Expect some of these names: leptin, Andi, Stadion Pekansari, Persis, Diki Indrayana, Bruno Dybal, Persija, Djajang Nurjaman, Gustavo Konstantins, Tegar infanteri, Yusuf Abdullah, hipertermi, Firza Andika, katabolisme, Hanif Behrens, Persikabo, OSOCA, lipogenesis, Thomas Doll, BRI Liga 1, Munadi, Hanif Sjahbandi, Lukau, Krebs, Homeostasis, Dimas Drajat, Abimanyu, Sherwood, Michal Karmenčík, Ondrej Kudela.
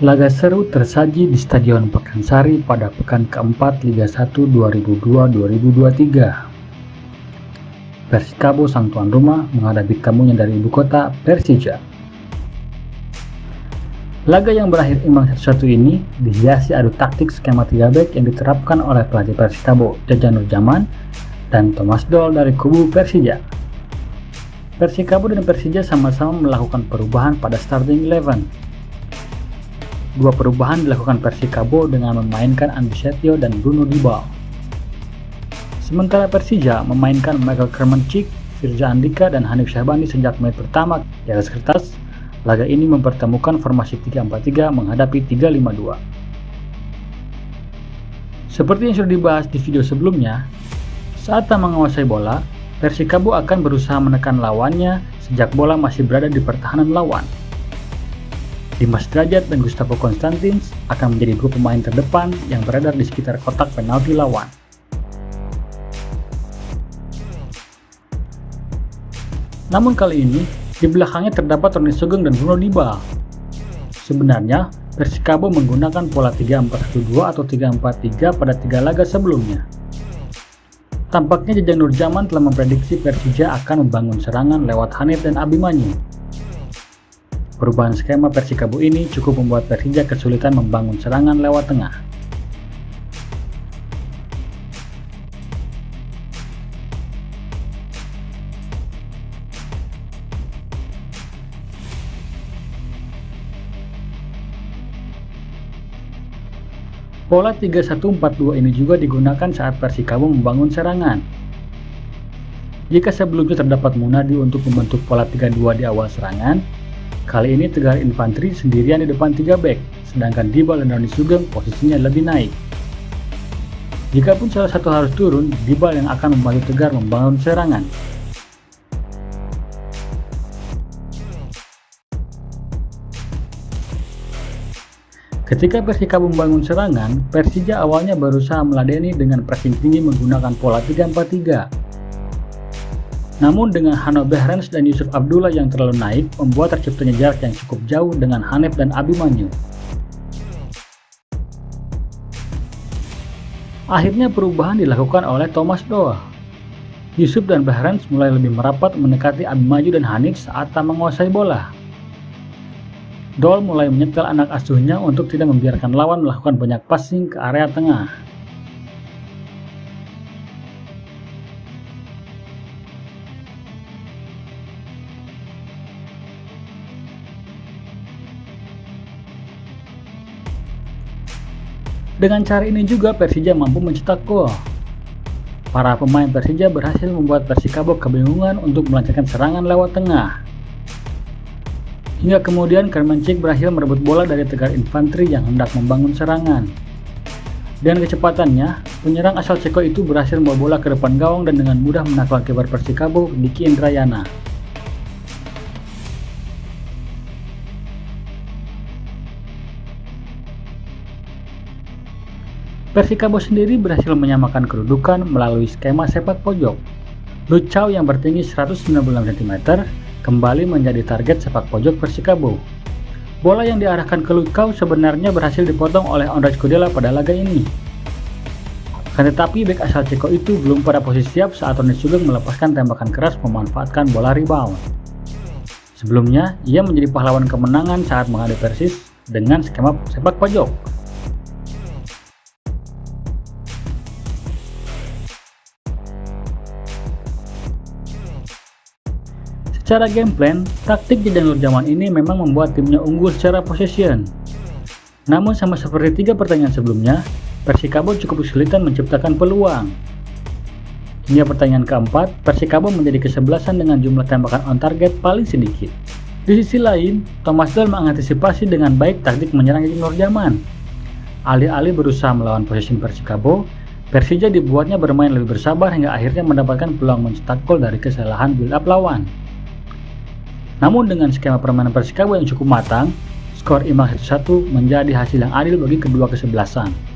Laga seru tersaji di Stadion Pekansari pada pekan keempat Liga 1 2002-2023. Persikabo sang tuan rumah menghadapi tamunya dari ibu kota Persija. Laga yang berakhir imbang 1-1 ini dihiasi adu taktik skema 3 back yang diterapkan oleh pelatih Persikabo, Djajang Nurjaman, dan Thomas Doll dari kubu Persija. Persikabo dan Persija sama-sama melakukan perubahan pada starting 11. Dua perubahan dilakukan Persikabo dengan memainkan Andi dan Bruno Dybal. Sementara Persija memainkan Michal Karmenčík, Firza Andika, dan Hanif Sjahbandi sejak menit pertama. Di atas kertas, laga ini mempertemukan formasi 3-4-3 menghadapi 3-5-2. Seperti yang sudah dibahas di video sebelumnya, saat tak menguasai bola, Persikabo akan berusaha menekan lawannya sejak bola masih berada di pertahanan lawan. Dimas Drajat dan Gustavo Konstantins akan menjadi dua pemain terdepan yang beredar di sekitar kotak penalti lawan. Namun kali ini, di belakangnya terdapat Roni Sugeng dan Bruno Dybal. Sebenarnya, Persikabo menggunakan pola 3-4-1-2 atau 3-4-3 pada 3 laga sebelumnya. Tampaknya Djajang Nurjaman telah memprediksi Persija akan membangun serangan lewat Hanif dan Abimanyu. Perubahan skema Persikabo ini cukup membuat Persija kesulitan membangun serangan lewat tengah. Pola 3-1-4-2 ini juga digunakan saat Persikabo membangun serangan. Jika sebelumnya terdapat Munadi untuk membentuk pola 3-2 di awal serangan, kali ini Tegar Infanteri sendirian di depan 3 back, sedangkan Dybal dan Roni Sugeng posisinya lebih naik. Jikapun salah satu harus turun, Dybal yang akan membantu Tegar membangun serangan. Ketika Persikabo membangun serangan, Persija awalnya berusaha meladeni dengan pressing tinggi menggunakan pola 3-4-3. Namun dengan Hanif Behrens dan Yusuf Abdullah yang terlalu naik membuat terciptanya jarak yang cukup jauh dengan Hanif dan Abimanyu. Akhirnya perubahan dilakukan oleh Thomas Doll. Yusuf dan Behrens mulai lebih merapat mendekati Abimanyu dan Hanif saat tak menguasai bola. Doll mulai menyetel anak asuhnya untuk tidak membiarkan lawan melakukan banyak passing ke area tengah. Dengan cara ini juga Persija mampu mencetak gol. Para pemain Persija berhasil membuat Persikabo kebingungan untuk melancarkan serangan lewat tengah. Hingga kemudian Karmenčík berhasil merebut bola dari Tegar Infanteri yang hendak membangun serangan. Dengan kecepatannya, penyerang asal Ceko itu berhasil membawa bola ke depan gawang dan dengan mudah menakal kiper Persikabo, Diki Indrayana. Persikabo sendiri berhasil menyamakan kedudukan melalui skema sepak pojok. Lukau yang bertinggi 196 cm kembali menjadi target sepak pojok Persikabo. Bola yang diarahkan ke Lukau sebenarnya berhasil dipotong oleh Ondrej Kudela pada laga ini. Akan tetapi bek asal Ceko itu belum pada posisi siap saat Roni Sugeng melepaskan tembakan keras memanfaatkan bola rebound. Sebelumnya, ia menjadi pahlawan kemenangan saat menghadapi Persis dengan skema sepak pojok. Secara game plan, taktik Djajang Nurjaman ini memang membuat timnya unggul secara possession. Namun sama seperti 3 pertandingan sebelumnya, Persikabo cukup kesulitan menciptakan peluang. Hingga pertandingan keempat, Persikabo menjadi kesebelasan dengan jumlah tembakan on target paling sedikit. Di sisi lain, Thomas Doll mengantisipasi dengan baik taktik menyerang Djajang Nurjaman. Alih-alih berusaha melawan possession Persikabo, Persija dibuatnya bermain lebih bersabar hingga akhirnya mendapatkan peluang mencetak gol dari kesalahan build up lawan. Namun dengan skema permainan Persikabo yang cukup matang, skor imbang 1-1 menjadi hasil yang adil bagi kedua kesebelasan.